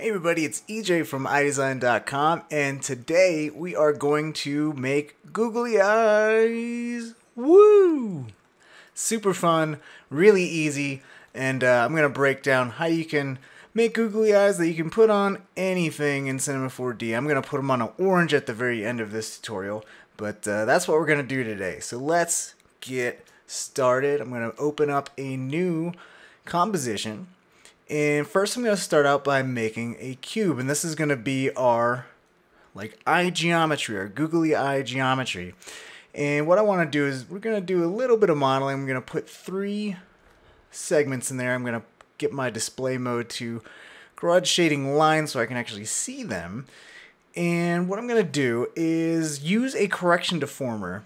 Hey everybody, it's EJ from eyedesyn.com, and today we are going to make googly eyes. Woo! Super fun, really easy, and I'm going to break down how you can make googly eyes that you can put on anything in Cinema 4D. I'm going to put them on an orange at the very end of this tutorial, but that's what we're going to do today. So let's get started. I'm going to open up a new composition. And first I'm going to start out by making a cube, and this is going to be our eye geometry, our googly eye geometry. And what I want to do is we're going to do a little bit of modeling. I'm going to put 3 segments in there. I'm going to get my display mode to Gouraud shading lines so I can actually see them. And what I'm going to do is use a correction deformer.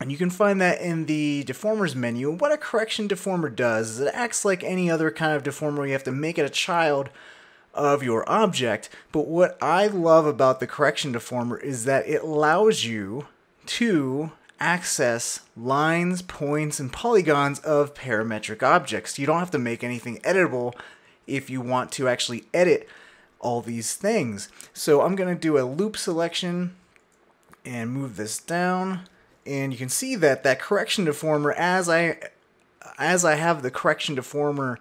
And you can find that in the deformers menu. What a correction deformer does is it acts like any other kind of deformer. You have to make it a child of your object. But what I love about the correction deformer is that it allows you to access lines, points, and polygons of parametric objects. You don't have to make anything editable if you want to actually edit all these things. So I'm going to do a loop selection and move this down. And you can see that that correction deformer, as I have the correction deformer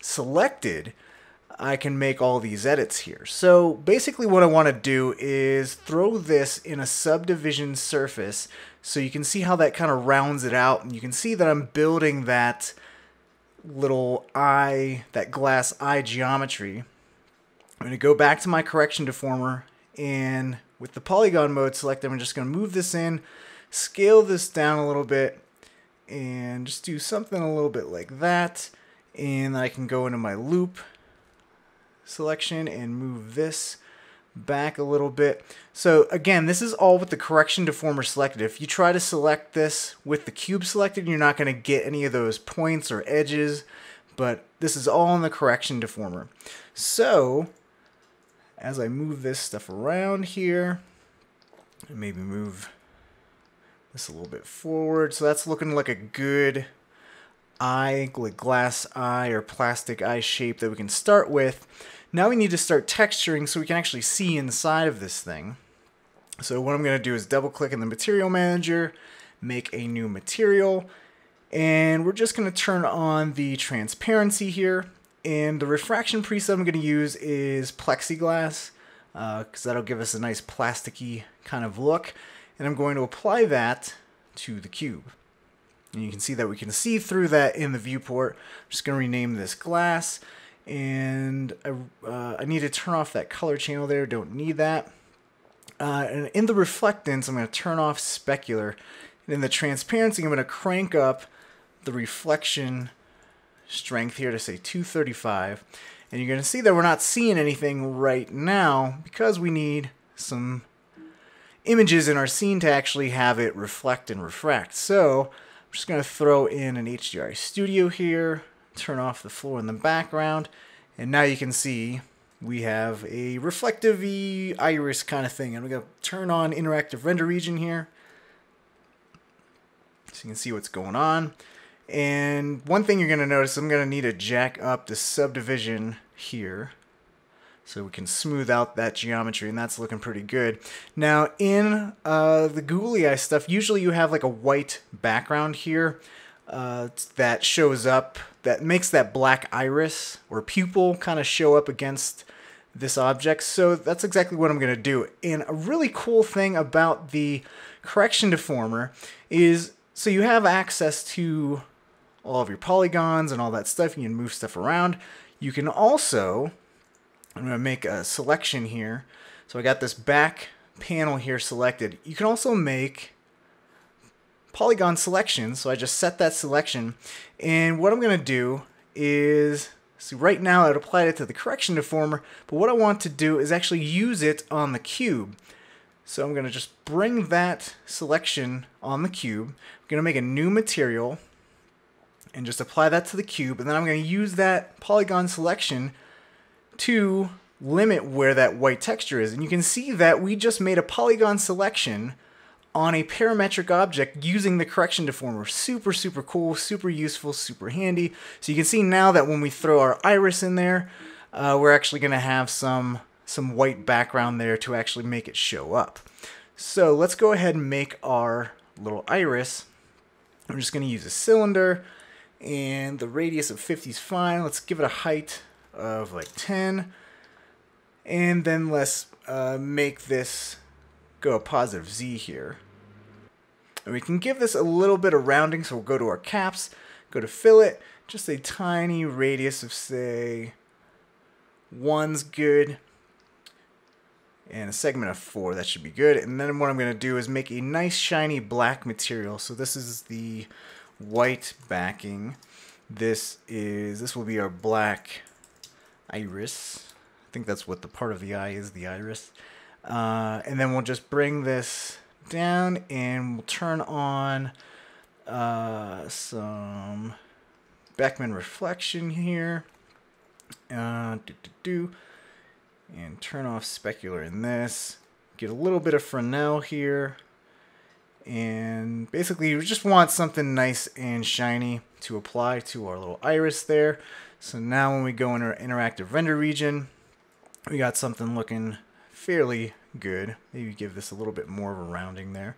selected, I can make all these edits here. So basically what I want to do is throw this in a subdivision surface so you can see how that kind of rounds it out. And you can see that I'm building that little eye, that glass eye geometry. I'm going to go back to my correction deformer, and with the polygon mode selected, I'm just going to move this in, scale this down a little bit, and just do something a little bit like that. And then I can go into my loop selection and move this back a little bit. So again, this is all with the correction deformer selected. If you try to select this with the cube selected, you're not going to get any of those points or edges, but this is all in the correction deformer. So as I move this stuff around here, and maybe move this a little bit forward. So that's looking like a good eye, like glass eye or plastic eye shape that we can start with. Now we need to start texturing so we can actually see inside of this thing. So what I'm going to do is double click in the material manager, make a new material, and we're just going to turn on the transparency here. And the refraction preset I'm going to use is plexiglass, because that'll give us a nice plasticky kind of look. And I'm going to apply that to the cube. And you can see that we can see through that in the viewport. I'm just going to rename this glass. And I need to turn off that color channel there. Don't need that. And in the reflectance, I'm going to turn off specular. And in the transparency, I'm going to crank up the reflection strength here to say 235, and you're going to see that we're not seeing anything right now because we need some images in our scene to actually have it reflect and refract. So I'm just going to throw in an HDRI studio here, turn off the floor in the background, and now you can see we have a reflective iris kind of thing. And we're going to turn on interactive render region here so you can see what's going on. And one thing you're going to notice, I'm going to need to jack up the subdivision here so we can smooth out that geometry, and that's looking pretty good. Now in the googly eye stuff, usually you have like a white background here that shows up, that makes that black iris or pupil kind of show up against this object. So that's exactly what I'm going to do. And a really cool thing about the correction deformer is so you have access to all of your polygons and all that stuff. You can move stuff around. You can also, I'm going to make a selection here. So I got this back panel here selected. You can also make polygon selections. So I just set that selection. And what I'm going to do is, so right now I'd applied it to the correction deformer, but what I want to do is actually use it on the cube. So I'm going to just bring that selection on the cube. I'm going to make a new material and just apply that to the cube. And then I'm going to use that polygon selection to limit where that white texture is. And you can see that we just made a polygon selection on a parametric object using the correction deformer. Super, super cool, super useful, super handy. So you can see now that when we throw our iris in there, we're actually going to have some white background there to actually make it show up. So let's go ahead and make our little iris. I'm just going to use a cylinder, and the radius of 50 is fine. Let's give it a height of like 10, and then let's make this go a positive Z here. And we can give this a little bit of rounding, so we'll go to our caps, go to fillet, just a tiny radius of, say, 1's good, and a segment of 4, that should be good. And then what I'm going to do is make a nice shiny black material. So this is the white backing. This will be our black iris. I think that's what the part of the eye is, the iris. And then we'll just bring this down, and we'll turn on some Beckman reflection here. And turn off specular in this. Get a little bit of Fresnel here. And basically you just want something nice and shiny to apply to our little iris there. So now when we go in our interactive render region, we got something looking fairly good. Maybe give this a little bit more of a rounding there.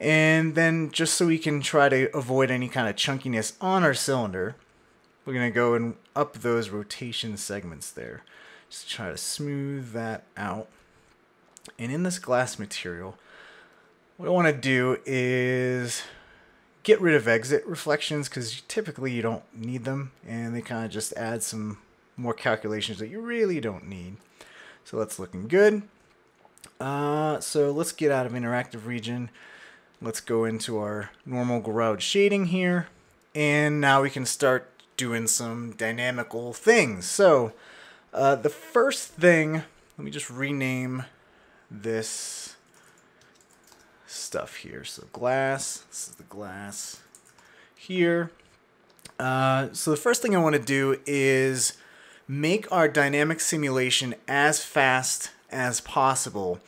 And then just so we can try to avoid any kind of chunkiness on our cylinder, we're going to go and up those rotation segments there. Just try to smooth that out. And in this glass material, what I want to do is get rid of exit reflections, because typically you don't need them, and they kind of just add some more calculations that you really don't need. So that's looking good. So let's get out of interactive region. Let's go into our normal Gouraud shading here, and now we can start doing some dynamical things. So the first thing, let me just rename this stuff here. So glass, this is the glass here. So the first thing I want to do is make our dynamic simulation as fast as possible.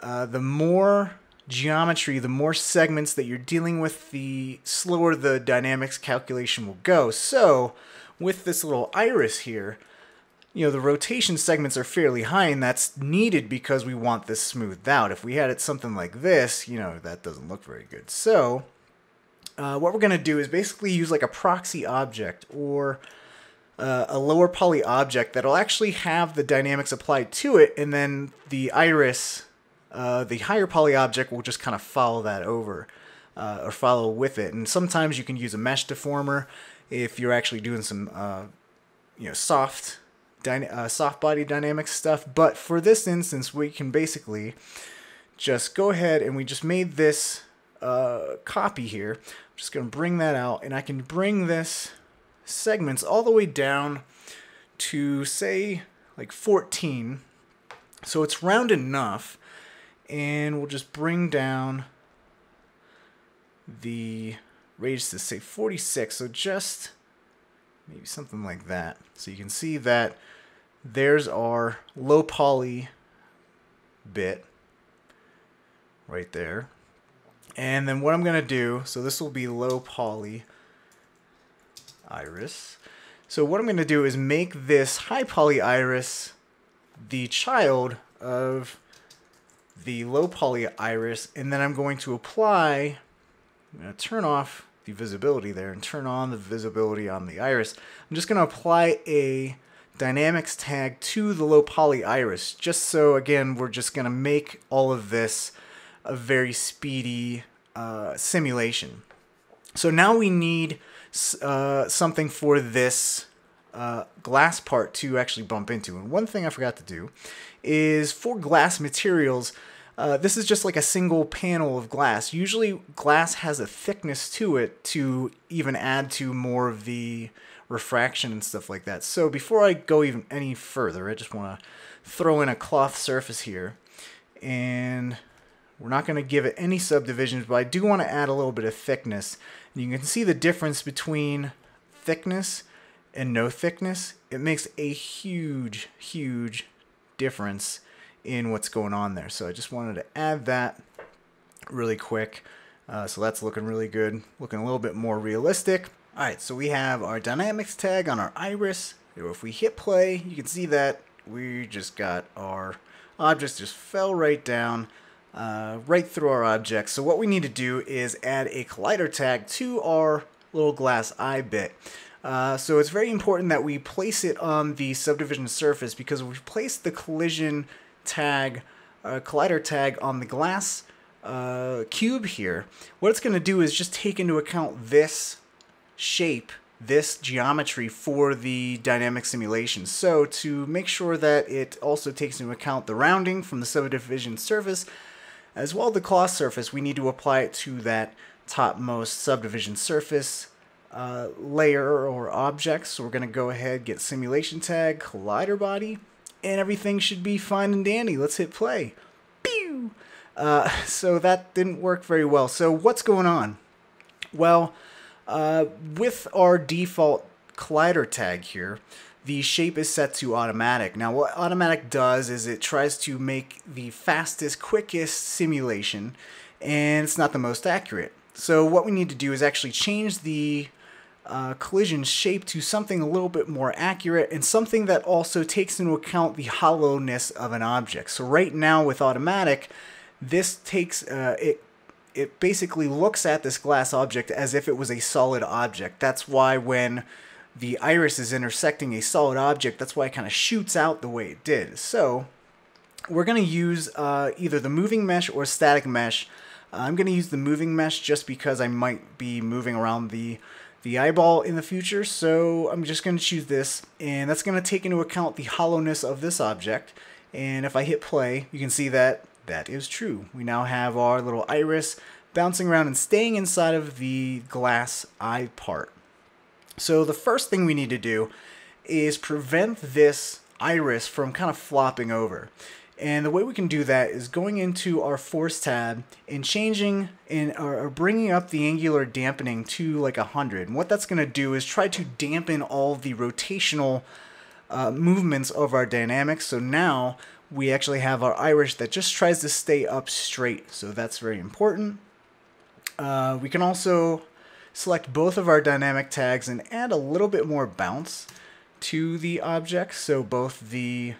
The more geometry, the more segments that you're dealing with, the slower the dynamics calculation will go. So with this little iris here, you know, the rotation segments are fairly high, and that's needed because we want this smoothed out. If we had it something like this, you know, that doesn't look very good. So what we're going to do is basically use like a proxy object or a lower poly object that'll actually have the dynamics applied to it, and then the iris, the higher poly object, will just kind of follow that over or follow with it. And sometimes you can use a mesh deformer if you're actually doing some, you know, soft body dynamic stuff. But for this instance, we can basically just go ahead, and we just made this copy here. I'm just going to bring that out, and I can bring this segments all the way down to, say, like 14. So it's round enough, and we'll just bring down the radius to, say, 46. So just maybe something like that. So you can see that there's our low poly bit right there. And then what I'm going to do, so this will be low poly iris. So what I'm going to do is make this high poly iris the child of the low poly iris, and then I'm going to apply, I'm going to turn off the visibility there and turn on the visibility on the iris. I'm just going to apply a dynamics tag to the low poly iris, just so, again, we're just going to make all of this a very speedy simulation. So now we need something for this glass part to actually bump into. And one thing I forgot to do is for glass materials, this is just like a single panel of glass. Usually glass has a thickness to it to even add to more of the refraction and stuff like that. So before I go even any further, I just want to throw in a cloth surface here, and we're not going to give it any subdivisions, but I do want to add a little bit of thickness. And you can see the difference between thickness and no thickness. It makes a huge, huge difference in what's going on there. So I just wanted to add that really quick. So that's looking really good, looking a little bit more realistic. All right, so we have our dynamics tag on our iris. If we hit play, you can see that we just got our objects just fell right down, right through our object. So what we need to do is add a collider tag to our little glass eye bit. So it's very important that we place it on the subdivision surface, because if we place the collision tag, collider tag on the glass cube here, what it's going to do is just take into account this shape, this geometry for the dynamic simulation. So to make sure that it also takes into account the rounding from the subdivision surface, as well as the cloth surface, we need to apply it to that topmost subdivision surface layer or object. So we're going to go ahead, get simulation tag, collider body, and everything should be fine and dandy. Let's hit play. Pew! So that didn't work very well. So what's going on? Well, with our default collider tag here, the shape is set to automatic. Now what automatic does is it tries to make the fastest, quickest simulation, and it's not the most accurate. So what we need to do is actually change the collision shape to something a little bit more accurate, and something that also takes into account the hollowness of an object. So right now with automatic, this takes it basically looks at this glass object as if it was a solid object. That's why when the iris is intersecting a solid object, that's why it kind of shoots out the way it did. So we're going to use either the moving mesh or static mesh. I'm going to use the moving mesh just because I might be moving around the eyeball in the future. So I'm just going to choose this, and that's going to take into account the hollowness of this object. And if I hit play, you can see that that is true. We now have our little iris bouncing around and staying inside of the glass eye part. So the first thing we need to do is prevent this iris from kind of flopping over. And the way we can do that is going into our force tab and changing or bringing up the angular dampening to like 100. And what that's going to do is try to dampen all the rotational movements of our dynamics. So now we actually have our iris that just tries to stay up straight. So that's very important. We can also select both of our dynamic tags and add a little bit more bounce to the object. So both the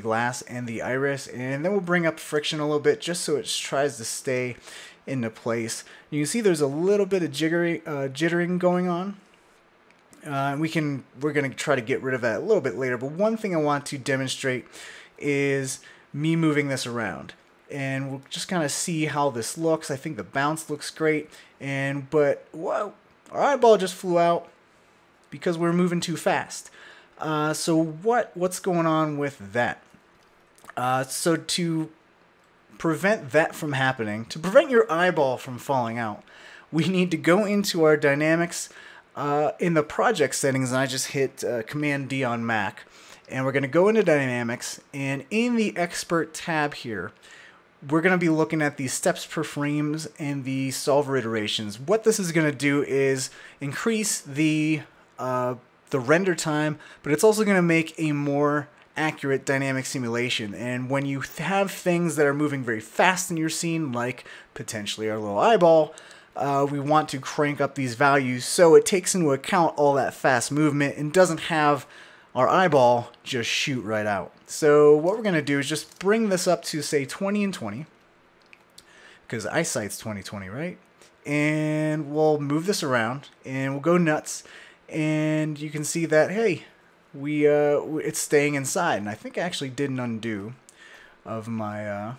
glass and the iris, and then we'll bring up friction a little bit just so it tries to stay into place. You can see there's a little bit of jittering going on. We're going to try to get rid of that a little bit later, but one thing I want to demonstrate is me moving this around, and we'll just kind of see how this looks. I think the bounce looks great, but whoa, our eyeball just flew out because we're moving too fast. So what's going on with that? So to prevent that from happening, to prevent your eyeball from falling out, we need to go into our dynamics in the project settings, and I just hit Command D on Mac, and we're going to go into Dynamics, and in the Expert tab here, we're going to be looking at the steps per frames and the solver iterations. What this is going to do is increase the render time, but it's also going to make a more accurate dynamic simulation. And when you have things that are moving very fast in your scene, like potentially our little eyeball, we want to crank up these values so it takes into account all that fast movement and doesn't have our eyeball just shoot right out. So what we're going to do is just bring this up to, say, 20 and 20, because eyesight's 20/20, right? And we'll move this around, and we'll go nuts, and you can see that, hey, it's staying inside. And I think I actually did an undo of my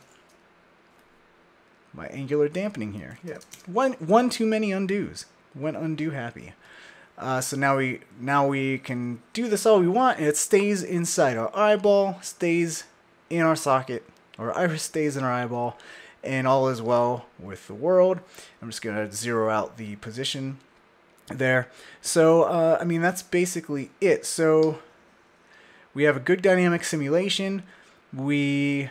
my angular dampening here. Yep. One too many undos. Went undo happy. So now we can do this all we want, and it stays inside. Our eyeball stays in our socket, our iris stays in our eyeball, and all is well with the world. I'm just going to zero out the position there. So, I mean, that's basically it. So we have a good dynamic simulation. We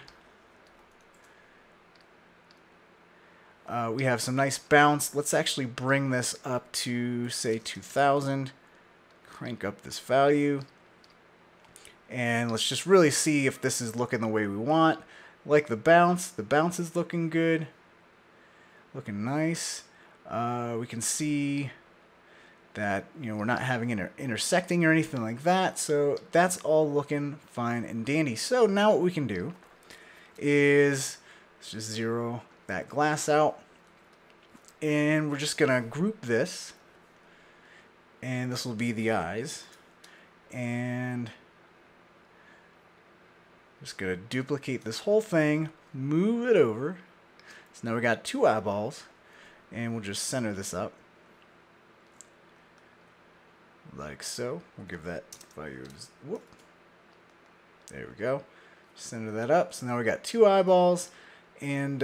have some nice bounce. Let's actually bring this up to, say, 2000. Crank up this value. And let's just really see if this is looking the way we want. Like the bounce. The bounce is looking good. Looking nice. We can see that, you know, we're not having intersecting or anything like that. So that's all looking fine and dandy. So now what we can do is let's just zero that glass out, and we're just gonna group this, and this will be the eyes, and I'm just gonna duplicate this whole thing, move it over. So now we got two eyeballs, and we'll just center this up like so. We'll give that value. Whoop. There we go. Center that up. So now we got two eyeballs, and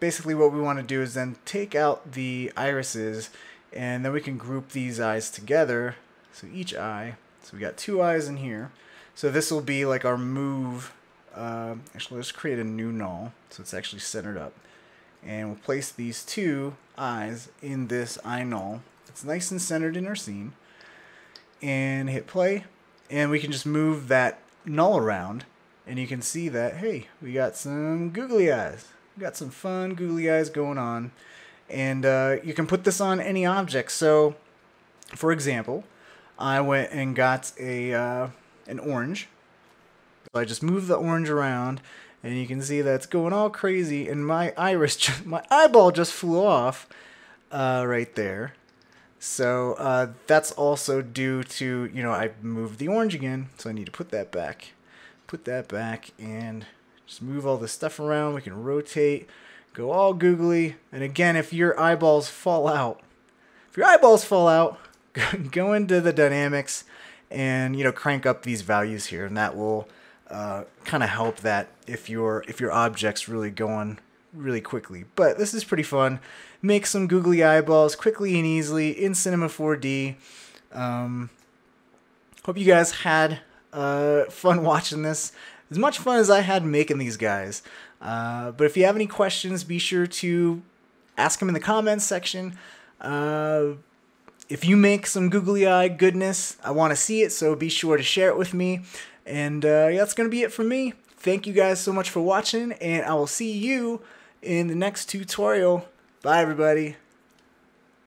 basically what we want to do is then take out the irises, and then we can group these eyes together. So each eye. So we got two eyes in here. So this will be like our move. Actually, let's create a new null so it's actually centered up, and we'll place these two eyes in this eye null. It's nice and centered in our scene, and hit play, and we can just move that null around, and you can see that, hey, we got some googly eyes. We got some fun googly eyes going on, and you can put this on any object. So for example, I went and got a an orange. So I just move the orange around, and you can see that's going all crazy, and my iris, my eyeball just flew off right there. So that's also due to, you know, I moved the orange again, so I need to put that back, and just move all this stuff around. We can rotate, go all googly, and again, if your eyeballs fall out, go into the Dynamics and, you know, crank up these values here, and that will kind of help that if your object's really going really quickly. But this is pretty fun. Make some googly eyeballs quickly and easily in Cinema 4D. Hope you guys had fun watching this. As much fun as I had making these guys. But if you have any questions, be sure to ask them in the comments section. If you make some googly eye goodness, I want to see it, so be sure to share it with me. And yeah, that's going to be it for me. Thank you guys so much for watching, and I will see you in the next tutorial. Bye, everybody.